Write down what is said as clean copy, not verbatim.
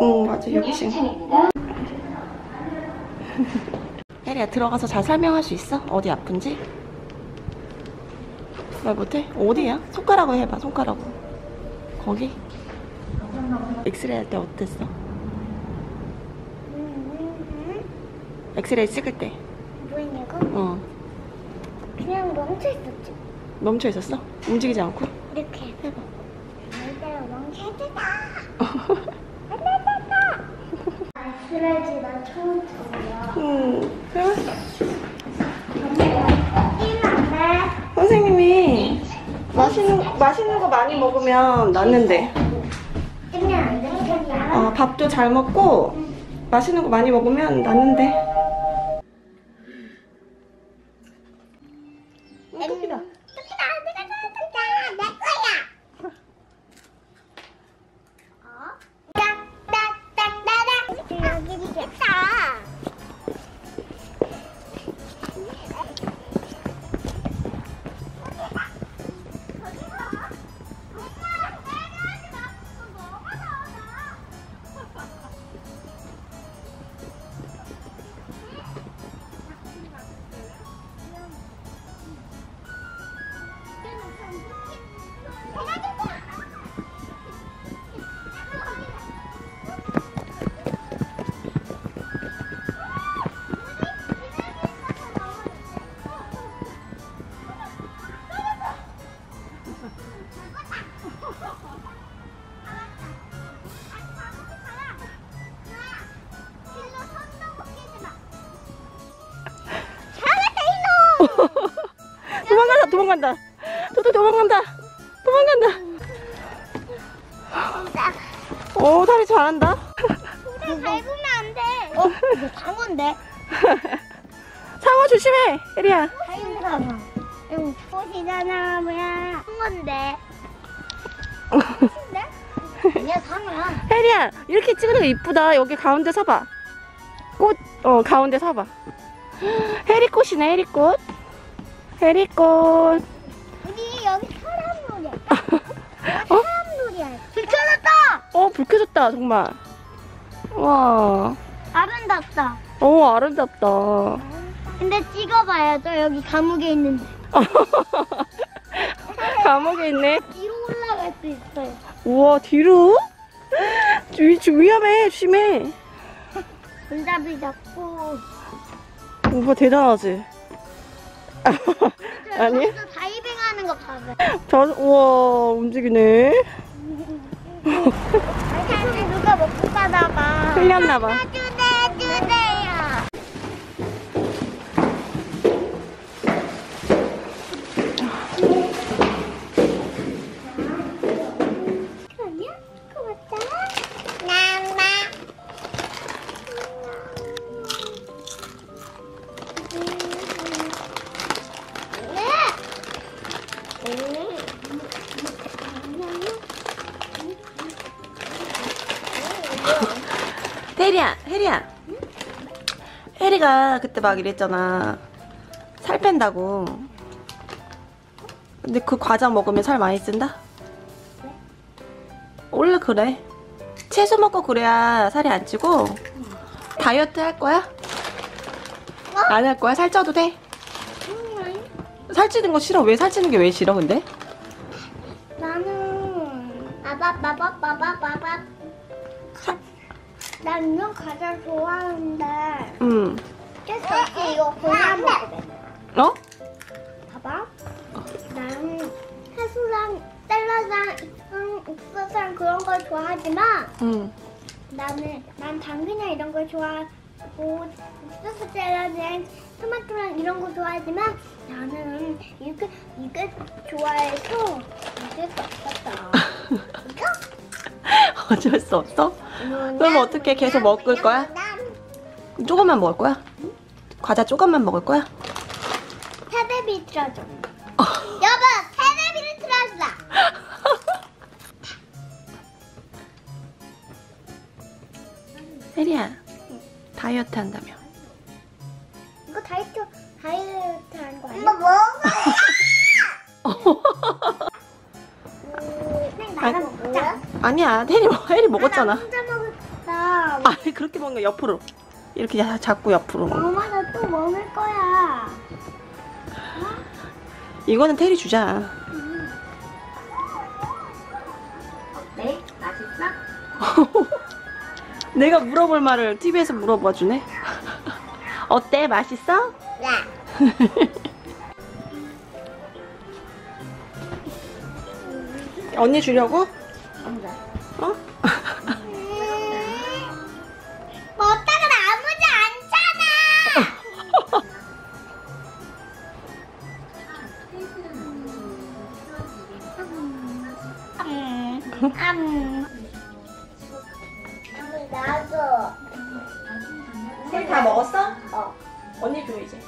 응, 맞아, 여기지. 혜리야, 들어가서 잘 설명할 수 있어? 어디 아픈지? 말 못해? 어디야? 손가락으로 해봐, 손가락으로. 거기? 엑스레이 할 때 어땠어? 엑스레이 찍을 때. 뭐 했냐고? 어. 그냥 멈춰있었지. 멈춰있었어? 움직이지 않고? 이렇게 해봐. 내가 멈춰있었다. 엑스레이 나 처음 들어요. 선생님이 맛있는 거 많이 먹으면 낫는데. 어, 밥도 잘 먹고 맛있는 거 많이 먹으면 낫는데. 토끼다. 토끼다, 내가 토끼다, 내 거야. 어? 딱딱딱딱. 여기 있겠다. 도망간다. 도도 도망간다. 도망간다. 오, 다리 잘한다. 도도 밟으면 안 돼. 어, 이거 상어인데. 상어 조심해, 혜리야. 힘들어. 응, 꽃이잖아, 뭐야. 상어인데. 아니야, 상어야. 혜리야, 이렇게 찍으니까 이쁘다. 여기 가운데 서봐. 꽃, 가운데 서봐. 혜리꽃이네, 혜리꽃. 혜리꽃. 우리 여기 사람 놀이야. 어? 사람 놀이야. 불 켜졌다. 어, 불 켜졌다 정말. 와. 아름답다. 오, 아름답다. 근데 찍어봐야죠, 여기 감옥에 있는데. 감옥에 있네. 뒤로 올라갈 수 있어요. 우와, 뒤로? 위험해, 조심해. 문잡이 잡고. 오빠 대단하지. 아니? 저 다이빙하는 거 봐봐. 우와, 움직이네. 사실 누가 먹고 가나 봐. 흘렸나 봐. 주세요. 그러냐? 그거 맞잖아. 나마. 혜리야, 응? 혜리가 그때 막 이랬잖아, 살 뺀다고. 근데 그 과자 먹으면 살 많이 찐다? 네? 원래 그래. 채소 먹고 그래야 살이 안 찌고. 응. 다이어트 할 거야? 어? 안 할 거야? 살 쪄도 돼? 응. 살 찌는 거 싫어? 왜 살 찌는 게 왜 싫어 근데? 나는 난 이거 과자 좋아하는데. 그래서 이거 골라 먹으면 돼. 어? 봐봐. 난 해수랑 샐러드랑 옥수수랑 그런 걸 좋아하지만. 난 당근이랑 이런 걸 좋아하고 옥수수 샐러드랑 토마토랑 이런 거 좋아하지만 나는 이거 좋아해서 어쩔 수 없었어. 이거? 어쩔 수 없어? 그럼 어떻게 계속 먹을 거야? 조금만 먹을 거야? 응? 과자 조금만 먹을 거야? 테레비 틀어줘. 여보, 테레비를 틀어주라. 혜리야, 응. 다이어트 한다며. 이거 다이어트 하는 거 아니야? 이거 먹어. 아니야, 혜리 먹었잖아. 혼자 먹었다. 아, 그렇게 먹는 거야. 옆으로 이렇게 자꾸 옆으로. 엄마 나 또 먹을 거야. 어? 이거는 테리 주자. 어때? 맛있어? 내가 물어볼 말을 TV에서 물어봐 주네. 어때? 맛있어? 네. 언니 주려고? 네. 어? 먹다가 나무지 않잖아. 나도. 새 다 먹었어? 어. 언니 줘 이제.